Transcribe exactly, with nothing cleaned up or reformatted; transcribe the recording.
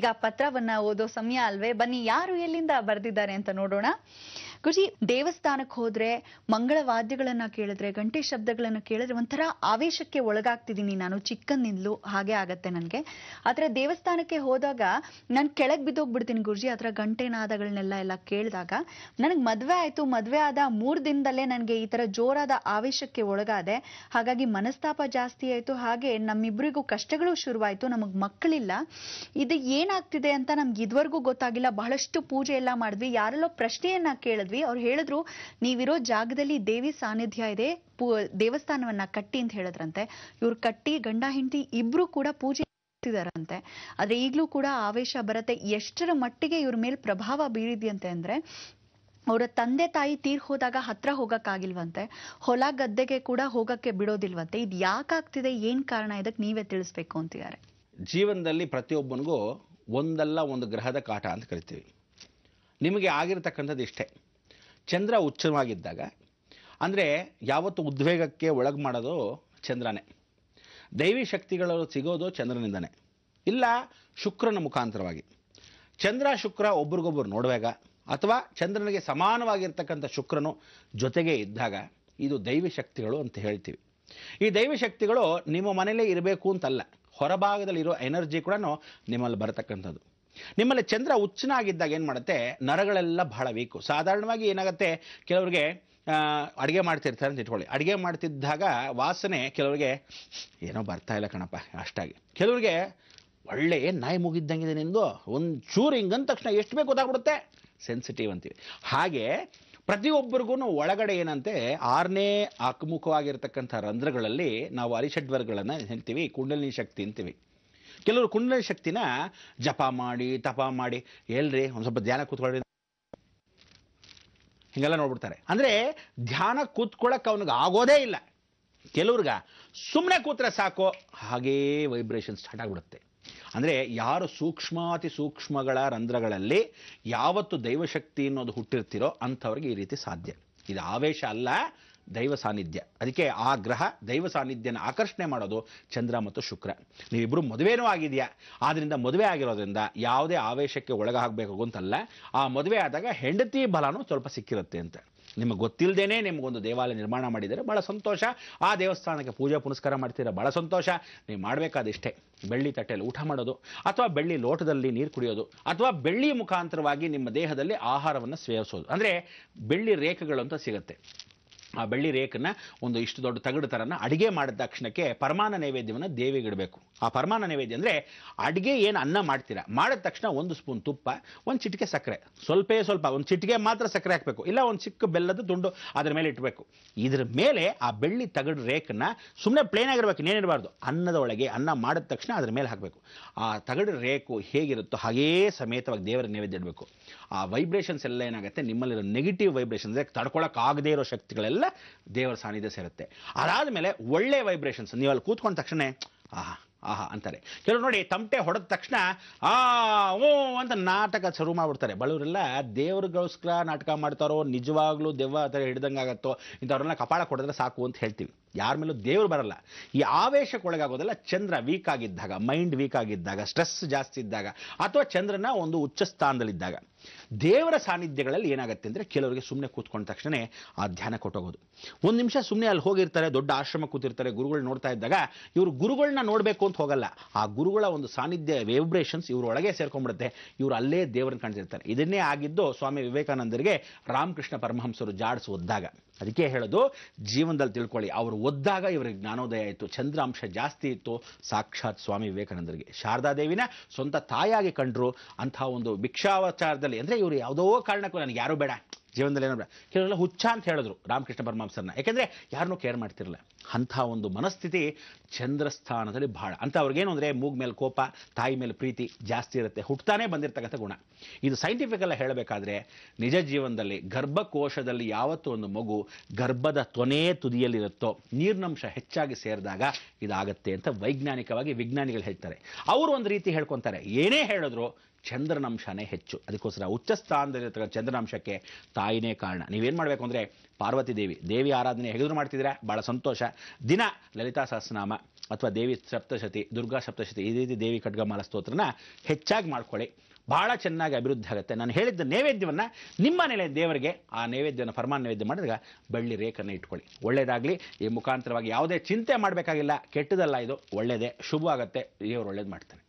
ಈಗ ಪತ್ರವನ್ನ ಓದೋ ಸಮಯ ಅಲ್ವೇ? ಬನ್ನಿ, ಯಾರು ಎಲ್ಲಿಂದ ಬರೆದಿದ್ದಾರೆ ಅಂತ ನೋಡೋಣ. ಗುರುಜಿ, ದೇವಸ್ಥಾನಕ್ಕೆ ಹೋದ್ರೆ, ಮಂಗಳವಾದ್ಯಗಳನ್ನ ಕೇಳಿದ್ರೆ, ಗಂಟೆ ಶಬ್ದಗಳನ್ನ ಕೇಳಿದ್ರೆ ಒಂಥರ ಆವೇಶಕ್ಕೆ ಒಳಗಾಗ್ತಿದ್ದೀನಿ ನಾನು. ಚಿಕ್ಕಂದಿಂದಲೂ ಹಾಗೆ ಆಗತ್ತೆ ನನಗೆ. ಆದ್ರೆ ದೇವಸ್ಥಾನಕ್ಕೆ ಹೋದಾಗ ನಾನು ಕೆಳಗೆ ಬಿದ್ದೋಗ್ಬಿಡ್ತೀನಿ ಗುರುಜಿ. ಆತರ ಗಂಟೆನಾದಗಳನ್ನೆಲ್ಲ ಎಲ್ಲ ಕೇಳಿದಾಗ. ನನಗೆ ಮದ್ವೆ ಆಯ್ತು, ಮದ್ವೆ ಆದ ಮೂರ್ ದಿನದಲ್ಲೇ ನನಗೆ ಈ ತರ ಜೋರಾದ ಆವೇಶಕ್ಕೆ ಒಳಗಾದೆ. ಹಾಗಾಗಿ ಮನಸ್ತಾಪ ಜಾಸ್ತಿ ಆಯ್ತು, ಹಾಗೆ ನಮ್ಮಿಬ್ಬರಿಗೂ ಕಷ್ಟಗಳು ಶುರುವಾಯ್ತು. ನಮಗ್ ಮಕ್ಕಳಿಲ್ಲ. ಇದು ಏನಾಗ್ತಿದೆ ಅಂತ ನಮ್ಗೆ ಇದುವರೆಗೂ ಗೊತ್ತಾಗಿಲ್ಲ. ಬಹಳಷ್ಟು ಪೂಜೆ ಎಲ್ಲ ಮಾಡಿದ್ವಿ, ಯಾರೆಲ್ಲೋ ಪ್ರಶ್ನೆಯನ್ನ ಕೇಳಿದ್ವಿ. ಅವ್ರು ಹೇಳಿದ್ರು, ನೀವಿರೋ ಜಾಗದಲ್ಲಿ ದೇವಿ ಸಾನ್ನಿಧ್ಯ ಇದೆ, ದೇವಸ್ಥಾನವನ್ನ ಕಟ್ಟಿ ಅಂತ ಹೇಳಿದ್ರಂತೆ. ಇವ್ರು ಕಟ್ಟಿ, ಗಂಡ ಹೆಂಡತಿ ಇಬ್ರು ಕೂಡ ಪೂಜೆ ಂತೆ ಆದ್ರೆ ಈಗ್ಲೂ ಕೂಡ ಆವೇಶ ಬರುತ್ತೆ. ಎಷ್ಟರ ಮಟ್ಟಿಗೆ ಇವ್ರ ಮೇಲೆ ಪ್ರಭಾವ ಬೀರಿದ್ಯಂತೆ ಅಂದ್ರೆ, ಅವರ ತಂದೆ ತಾಯಿ ತೀರ್ ಹೋದಾಗ ಹತ್ರ ಹೋಗಕ್ಕಾಗಿಲ್ವಂತೆ, ಹೊಲ ಗದ್ದೆಗೆ ಕೂಡ ಹೋಗಕ್ಕೆ ಬಿಡೋದಿಲ್ವಂತೆ. ಇದು ಯಾಕಾಗ್ತಿದೆ, ಏನ್ ಕಾರಣ ಇದಕ್ಕೆ, ನೀವೇ ತಿಳಿಸ್ಬೇಕು ಅಂತಿದ್ದಾರೆ. ಜೀವನದಲ್ಲಿ ಪ್ರತಿಯೊಬ್ಬನಿಗೂ ಒಂದಲ್ಲ ಒಂದು ಗ್ರಹದ ಕಾಟ ಅಂತ ಕರಿತೀವಿ. ನಿಮಗೆ ಆಗಿರ್ತಕ್ಕಂಥದ್ದು ಇಷ್ಟೇ. ಚಂದ್ರ ಉಚ್ಚವಾಗಿದ್ದಾಗ ಅಂದ್ರೆ ಯಾವತ್ತು ಉದ್ವೇಗಕ್ಕೆ ಒಳಗೆ ಮಾಡೋದು ಚಂದ್ರನೇ. ದೈವಿ ಶಕ್ತಿಗಳು ಸಿಗೋದು ಚಂದ್ರನಿಂದನೇ, ಇಲ್ಲ ಶುಕ್ರನ ಮುಖಾಂತರವಾಗಿ. ಚಂದ್ರ ಶುಕ್ರ ಒಬ್ರಿಗೊಬ್ಬರು ನೋಡುವಾಗ, ಅಥವಾ ಚಂದ್ರನಿಗೆ ಸಮಾನವಾಗಿರ್ತಕ್ಕಂಥ ಶುಕ್ರನು ಜೊತೆಗೆ ಇದ್ದಾಗ, ಇದು ದೈವಿ ಶಕ್ತಿಗಳು ಅಂತ ಹೇಳ್ತೀವಿ. ಈ ದೈವಿ ಶಕ್ತಿಗಳು ನಿಮ್ಮ ಮನೇಲೇ ಇರಬೇಕು ಅಂತಲ್ಲ, ಹೊರಭಾಗದಲ್ಲಿರೋ ಎನರ್ಜಿ ಕೂಡ ನಿಮ್ಮಲ್ಲಿ ಬರತಕ್ಕಂಥದ್ದು. ನಿಮ್ಮಲ್ಲಿ ಚಂದ್ರ ಉಚ್ಚನಾಗಿದ್ದಾಗ ಏನು ಮಾಡುತ್ತೆ, ನರಗಳೆಲ್ಲ ಬಹಳ ವೀಕು. ಸಾಧಾರಣವಾಗಿ ಏನಾಗುತ್ತೆ, ಕೆಲವರಿಗೆ ಅಡುಗೆ ಮಾಡ್ತಿರ್ತಾರೆ ಅಂತ ಇಟ್ಕೊಳ್ಳಿ. ಅಡುಗೆ ಮಾಡ್ತಿದ್ದಾಗ ವಾಸನೆ ಕೆಲವರಿಗೆ ಏನೋ ಬರ್ತಾ ಇಲ್ಲ ಕಣಪ್ಪ ಅಷ್ಟಾಗಿ. ಕೆಲವರಿಗೆ ಒಳ್ಳೆ ನಾಯಿ ಮುಗಿದ್ದಂಗಿದೆ ನಿಂದು, ಒಂದು ಚೂರು ಹಿಂಗಂದ ತಕ್ಷಣ ಎಷ್ಟು ಬೇಕು ಗೊತ್ತಾಗ್ಬಿಡುತ್ತೆ, ಸೆನ್ಸಿಟಿವ್ ಅಂತೀವಿ. ಹಾಗೆ ಪ್ರತಿಯೊಬ್ಬರಿಗೂ ಒಳಗಡೆ ಏನಂತೆ ಆರನೇ ಆಕಮುಖವಾಗಿರ್ತಕ್ಕಂಥ ರಂಧ್ರಗಳಲ್ಲಿ ನಾವು ಅರಿಷಡ್ವರ್ಗಳನ್ನು ಹೇಳ್ತೀವಿ, ಕುಂಡಲಿನಿ ಶಕ್ತಿ ಅಂತೀವಿ. ಕೆಲವರು ಕುಂಡಲಿನಿ ಶಕ್ತಿನ ಜಪ ಮಾಡಿ ತಪ ಮಾಡಿ ಎಲ್ರಿ ಒಂದು ಸ್ವಲ್ಪ ಧ್ಯಾನ ಕೂತ್ಕೊಳ್ಳಿ ಹಿಂಗೆಲ್ಲ ನೋಡ್ಬಿಡ್ತಾರೆ. ಅಂದರೆ ಧ್ಯಾನ ಕೂತ್ಕೊಳ್ಳೋಕೆ ಅವನಿಗೆ ಆಗೋದೇ ಇಲ್ಲ. ಕೆಲವ್ರಿಗೆ ಸುಮ್ಮನೆ ಕೂತ್ರೆ ಸಾಕು, ಹಾಗೇ ವೈಬ್ರೇಷನ್ ಸ್ಟಾರ್ಟ್ ಆಗಿಬಿಡುತ್ತೆ. ಅಂದರೆ ಯಾರು ಸೂಕ್ಷ್ಮಾತಿ ಸೂಕ್ಷ್ಮಗಳ ರಂಧ್ರಗಳಲ್ಲಿ ಯಾವತ್ತು ದೈವಶಕ್ತಿ ಅನ್ನೋದು ಹುಟ್ಟಿರ್ತಿರೋ ಅಂಥವ್ರಿಗೆ ಈ ರೀತಿ ಸಾಧ್ಯ. ಇದು ಆವೇಶ ಅಲ್ಲ, ದೈವ ಸಾನ್ನಿಧ್ಯ. ಅದಕ್ಕೆ ಆ ಗ್ರಹ ದೈವ ಸಾನ್ನಿಧ್ಯನ ಆಕರ್ಷಣೆ ಮಾಡೋದು ಚಂದ್ರ ಮತ್ತು ಶುಕ್ರ. ನೀವಿಬ್ಬರು ಮದುವೆನೂ ಆಗಿದೆಯಾ, ಆದ್ದರಿಂದ ಮದುವೆ ಆಗಿರೋದ್ರಿಂದ ಯಾವುದೇ ಆವೇಶಕ್ಕೆ ಒಳಗಾಗಬೇಕು ಅಂತಲ್ಲ. ಆ ಮದುವೆ ಆದಾಗ ಹೆಂಡತಿ ಬಲನೂ ಸ್ವಲ್ಪ ಸಿಕ್ಕಿರುತ್ತೆ ಅಂತ. ನಿಮಗೆ ಗೊತ್ತಿಲ್ಲದೇನೆ ನಿಮಗೊಂದು ದೇವಾಲಯ ನಿರ್ಮಾಣ ಮಾಡಿದರೆ ಭಾಳ ಸಂತೋಷ. ಆ ದೇವಸ್ಥಾನಕ್ಕೆ ಪೂಜೆ ಪುನಸ್ಕಾರ ಮಾಡ್ತೀರಾ, ಭಾಳ ಸಂತೋಷ. ನೀವು ಮಾಡಬೇಕಾದಿಷ್ಟೇ, ಬೆಳ್ಳಿ ತಟ್ಟೆಯಲ್ಲಿ ಊಟ ಮಾಡೋದು, ಅಥವಾ ಬೆಳ್ಳಿ ಲೋಟದಲ್ಲಿ ನೀರು ಕುಡಿಯೋದು, ಅಥವಾ ಬೆಳ್ಳಿ ಮುಖಾಂತರವಾಗಿ ನಿಮ್ಮ ದೇಹದಲ್ಲಿ ಆಹಾರವನ್ನು ಸೇವಿಸೋದು. ಅಂದರೆ ಬೆಳ್ಳಿ ರೇಖೆಗಳು ಅಂತ ಸಿಗುತ್ತೆ. ಆ ಬೆಳ್ಳಿ ರೇಖನ್ನು ಒಂದು ಇಷ್ಟು ದೊಡ್ಡ ತಗಡು ಥರನ ಅಡುಗೆ ಮಾಡಿದ ತಕ್ಷಣಕ್ಕೆ ಪರಮಾನ ನೈವೇದ್ಯವನ್ನು ದೇವಿಗೆ ಇಡಬೇಕು. ಆ ಪರಮಾನ ನೈವೇದ್ಯ ಅಂದರೆ ಅಡುಗೆ ಏನು ಅನ್ನ ಮಾಡ್ತೀರಾ, ಮಾಡಿದ ತಕ್ಷಣ ಒಂದು ಸ್ಪೂನ್ ತುಪ್ಪ, ಒಂದು ಚಿಟಿಕೆ ಸಕ್ಕರೆ, ಸ್ವಲ್ಪೇ ಸ್ವಲ್ಪ, ಒಂದು ಚಿಟಿಕೆ ಮಾತ್ರ ಸಕ್ಕರೆ ಹಾಕಬೇಕು, ಇಲ್ಲ ಒಂದು ಚಿಕ್ಕ ಬೆಲ್ಲದ ತುಂಡು ಅದರ ಮೇಲೆ ಇಡಬೇಕು. ಇದ್ರ ಮೇಲೆ ಆ ಬೆಳ್ಳಿ ತಗಡು ರೇಖನ್ನು ಸುಮ್ಮನೆ ಪ್ಲೇನ್ ಆಗಿರಬೇಕು, ಇನ್ನೇನಿರಬಾರ್ದು. ಅನ್ನದ ಒಳಗೆ ಅನ್ನ ಮಾಡಿದ ತಕ್ಷಣ ಅದರ ಮೇಲೆ ಹಾಕಬೇಕು. ಆ ತಗಡು ರೇಖು ಹೇಗಿರುತ್ತೋ ಹಾಗೇ ಸಮೇತವಾಗಿ ದೇವರ ನೈವೇದ್ಯ ಇಡಬೇಕು. ಆ ವೈಬ್ರೇಷನ್ಸ್ ಎಲ್ಲ ಏನಾಗುತ್ತೆ, ನಿಮ್ಮಲ್ಲಿರೋ ನೆಗೆಟಿವ್ ವೈಬ್ರೇಷನ್ಸ್, ತಡ್ಕೊಳಕ್ಕಾಗದೇ ಇರೋ ಶಕ್ತಿಗಳೆಲ್ಲ ದೇವರ ಸಾನ್ನಿಧ್ಯ ಸೇರುತ್ತೆ. ಅದಾದಮೇಲೆ ಒಳ್ಳೆ ವೈಬ್ರೇಷನ್ಸ್. ನೀವು ಅಲ್ಲಿ ಕೂತ್ಕೊಂಡ ತಕ್ಷಣ ಆಹಾ ಆಹಾ ಅಂತಾರೆ. ಕೆಲವರು ನೋಡಿ, ತಮಟೆ ಹೊಡೆದ ತಕ್ಷಣ ಆ ಓ ಅಂತ ನಾಟಕ ಶುರು ಮಾಡ್ಬಿಡ್ತಾರೆ. ಬಡವರೆಲ್ಲ ದೇವ್ರಿಗೋಸ್ಕರ ನಾಟಕ ಮಾಡ್ತಾರೋ, ನಿಜವಾಗ್ಲೂ ದೆವ್ವ ಆ ಥರ ಹಿಡ್ದಂಗಾಗತ್ತೋ, ಇಂಥವ್ರನ್ನ ಕಪಾಳ ಕೊಡಿದ್ರೆ ಸಾಕು ಅಂತ ಹೇಳ್ತೀವಿ. ಯಾರ ಮೇಲೂ ದೇವ್ರು ಬರಲ್ಲ. ಈ ಆವೇಶಕ್ಕೆ ಒಳಗಾಗೋದೆಲ್ಲ ಚಂದ್ರ ವೀಕ್ ಆಗಿದ್ದಾಗ, ಮೈಂಡ್ ವೀಕ್ ಆಗಿದ್ದಾಗ, ಸ್ಟ್ರೆಸ್ ಜಾಸ್ತಿ ಇದ್ದಾಗ, ಅಥವಾ ಚಂದ್ರನ ಒಂದು ಉಚ್ಚ ಸ್ಥಾನದಲ್ಲಿದ್ದಾಗ. ದೇವರ ಸಾನ್ನಿಧ್ಯಗಳಲ್ಲಿ ಏನಾಗುತ್ತೆ ಅಂದರೆ, ಕೆಲವರಿಗೆ ಸುಮ್ಮನೆ ಕೂತ್ಕೊಂಡ ತಕ್ಷಣ ಆ ಧ್ಯಾನ ಕೊಟ್ಟೋಗೋದು. ಒಂದು ನಿಮಿಷ ಸುಮ್ಮನೆ ಅಲ್ಲಿ ಹೋಗಿರ್ತಾರೆ, ದೊಡ್ಡ ಆಶ್ರಮ ಕೂತಿರ್ತಾರೆ, ಗುರುಗಳು ನೋಡ್ತಾ ಇದ್ದಾಗ ಇವರು ಗುರುಗಳನ್ನ ನೋಡಬೇಕು ಅಂತ ಹೋಗಲ್ಲ. ಆ ಗುರುಗಳ ಒಂದು ಸಾನ್ನಿಧ್ಯ ವೈಬ್ರೇಷನ್ಸ್ ಇವರೊಳಗೆ ಸೇರ್ಕೊಂಡ್ಬಿಡುತ್ತೆ. ಇವರು ಅಲ್ಲೇ ದೇವರನ್ನು ಕಾಣ್ತಿರ್ತಾರೆ. ಇದನ್ನೇ ಆಗಿದ್ದು ಸ್ವಾಮಿ ವಿವೇಕಾನಂದರಿಗೆ ರಾಮಕೃಷ್ಣ ಪರಮಹಂಸರು ಜಾಡ್ಸ್ ಒದ್ದಾಗ. ಅದಕ್ಕೆ ಹೇಳೋದು, ಜೀವನದಲ್ಲಿ ತಿಳ್ಕೊಳ್ಳಿ, ಅವರು ಒದ್ದಾಗ ಇವರಿಗೆ ಜ್ಞಾನೋದಯ ಆಯಿತು. ಚಂದ್ರಾಂಶ ಜಾಸ್ತಿ ಇತ್ತು ಸಾಕ್ಷಾತ್ ಸ್ವಾಮಿ ವಿವೇಕಾನಂದರಿಗೆ. ಶಾರದಾದೇವಿನ ಸ್ವಂತ ತಾಯಿಯಾಗಿ ಕಂಡ್ರು. ಅಂಥ ಒಂದು ಭಿಕ್ಷಾವಚಾರದಲ್ಲಿ ಅಂದರೆ ಇವರು ಯಾವುದೋ ಕಾರಣಕ್ಕೂ ನನಗೆ ಯಾರೂ ಬೇಡ ಜೀವನದಲ್ಲಿ, ಏನೋ ಬೇಡ, ಕೆಲವರೆಲ್ಲ ಹುಚ್ಚ ಅಂತ ಹೇಳಿದ್ರು ರಾಮಕೃಷ್ಣ ಪರಮಹಂಸರನ್ನ. ಯಾಕೆಂದರೆ ಯಾರನ್ನೂ ಕೇರ್ ಮಾಡ್ತಿರಲ್ಲ. ಅಂಥ ಒಂದು ಮನಸ್ಥಿತಿ ಚಂದ್ರಸ್ಥಾನದಲ್ಲಿ ಭಾಳ. ಅಂತ ಅವ್ರಿಗೇನು ಅಂದರೆ ಮೂಗ್ ಮೇಲೆ ಕೋಪ, ತಾಯಿ ಮೇಲೆ ಪ್ರೀತಿ ಜಾಸ್ತಿ ಇರುತ್ತೆ. ಹುಟ್ಟತಾನೇ ಬಂದಿರತಕ್ಕಂಥ ಗುಣ ಇದು. ಸೈಂಟಿಫಿಕಲ್ಲ ಹೇಳಬೇಕಾದ್ರೆ, ನಿಜ ಜೀವನದಲ್ಲಿ ಗರ್ಭಕೋಶದಲ್ಲಿ ಯಾವತ್ತೂ ಒಂದು ಮಗು ಗರ್ಭದ ತೊನೇ ತುದಿಯಲ್ಲಿರುತ್ತೋ, ನೀರಿನಂಶ ಹೆಚ್ಚಾಗಿ ಸೇರಿದಾಗ ಇದಾಗತ್ತೆ ಅಂತ ವೈಜ್ಞಾನಿಕವಾಗಿ ವಿಜ್ಞಾನಿಗಳು ಹೇಳ್ತಾರೆ. ಅವರು ಒಂದು ರೀತಿ ಹೇಳ್ಕೊತಾರೆ. ಏನೇ ಹೇಳಿದ್ರು ಚಂದ್ರನಂಶನೇ ಹೆಚ್ಚು. ಅದಕ್ಕೋಸ್ಕರ ಉಚ್ಚ ಸ್ಥಾನದಲ್ಲಿರತಕ್ಕ ಚಂದ್ರನಂಶಕ್ಕೆ ತಾಯಿನೇ ಕಾರಣ. ನೀವೇನು ಮಾಡಬೇಕು ಅಂದರೆ ಪಾರ್ವತಿ ದೇವಿ ದೇವಿ ಆರಾಧನೆ ಹೇಗಿದ್ರು ಮಾಡ್ತಿದ್ದೀರಾ, ಭಾಳ ಸಂತೋಷ. ದಿನ ಲಲಿತಾ ಸಹಸ್ರನಾಮ ಅಥವಾ ದೇವಿ ಸಪ್ತಶತಿ, ದುರ್ಗಾ ಸಪ್ತಶತಿ, ಈ ರೀತಿ ದೇವಿ ಖಡ್ಗಮಾಲ ಸ್ತೋತ್ರನ ಹೆಚ್ಚಾಗಿ ಮಾಡ್ಕೊಳ್ಳಿ. ಭಾಳ ಚೆನ್ನಾಗಿ ಅಭಿವೃದ್ಧಿ ಆಗುತ್ತೆ. ನಾನು ಹೇಳಿದ್ದ ನೈವೇದ್ಯವನ್ನು ನಿಮ್ಮ ನೆಲೆ ದೇವರಿಗೆ ಆ ನೈವೇದ್ಯನ ಫರ್ಮಾನ್ ನೈವೇದ್ಯ ಮಾಡಿದಾಗ ಬೆಳ್ಳಿ ರೇಖನ್ನು ಇಟ್ಕೊಳ್ಳಿ. ಒಳ್ಳೆಯದಾಗಲಿ. ಈ ಮುಖಾಂತರವಾಗಿ ಯಾವುದೇ ಚಿಂತೆ ಮಾಡಬೇಕಾಗಿಲ್ಲ. ಕೆಟ್ಟದಲ್ಲ, ಇದು ಒಳ್ಳೆಯದೇ, ಶುಭವಾಗುತ್ತೆ. ದೇವರು ಒಳ್ಳೇದು ಮಾಡ್ತಾನೆ.